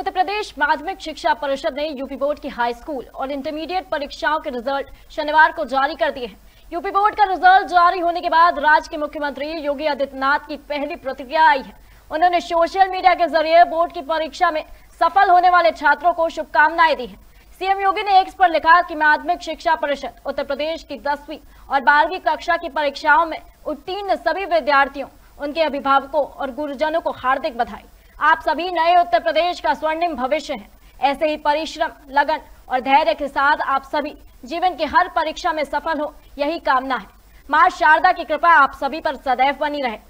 उत्तर प्रदेश माध्यमिक शिक्षा परिषद ने यूपी बोर्ड की हाई स्कूल और इंटरमीडिएट परीक्षाओं के रिजल्ट शनिवार को जारी कर दिए हैं। यूपी बोर्ड का रिजल्ट जारी होने के बाद राज्य के मुख्यमंत्री योगी आदित्यनाथ की पहली प्रतिक्रिया आई है। उन्होंने सोशल मीडिया के जरिए बोर्ड की परीक्षा में सफल होने वाले छात्रों को शुभकामनाएं दी है। सीएम योगी ने एक्स पर लिखा कि माध्यमिक शिक्षा परिषद उत्तर प्रदेश की 10वीं और 12वीं कक्षा की परीक्षाओं में उत्तीर्ण सभी विद्यार्थियों, उनके अभिभावकों और गुरुजनों को हार्दिक बधाई। आप सभी नए उत्तर प्रदेश का स्वर्णिम भविष्य हैं। ऐसे ही परिश्रम, लगन और धैर्य के साथ आप सभी जीवन की हर परीक्षा में सफल हो, यही कामना है। मां शारदा की कृपा आप सभी पर सदैव बनी रहे।